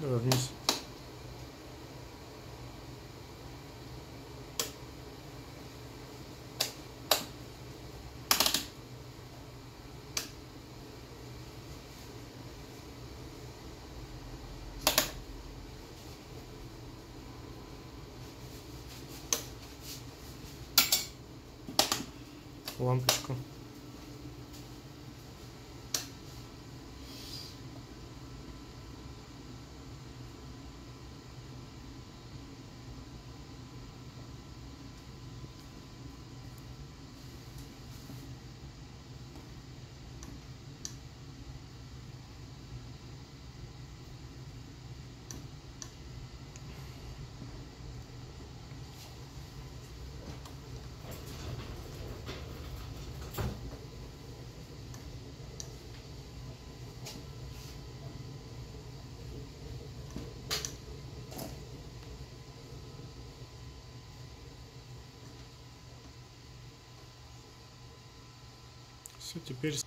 Давай вниз. Лампочку. Все, теперь...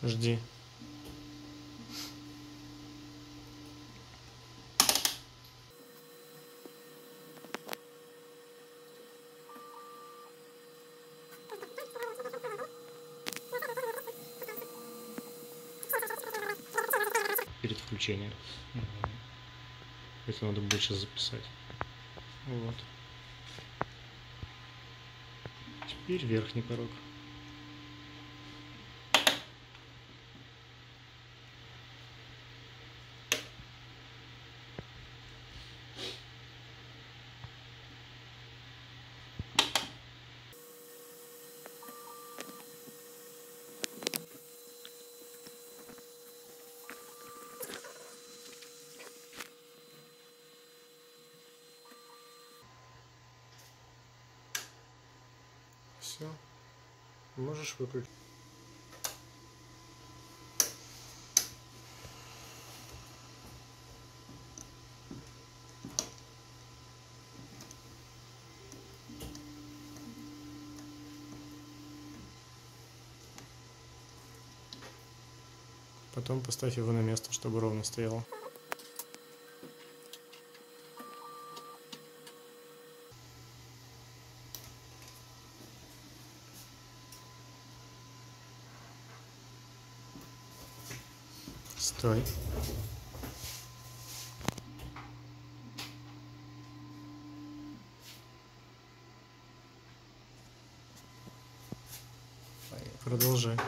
Жди. Перед включением. Это надо будет сейчас записать. Вот. Теперь верхний порог. Все. Можешь выключить. Потом поставь его на место, чтобы ровно стояло. Стой. Продолжай.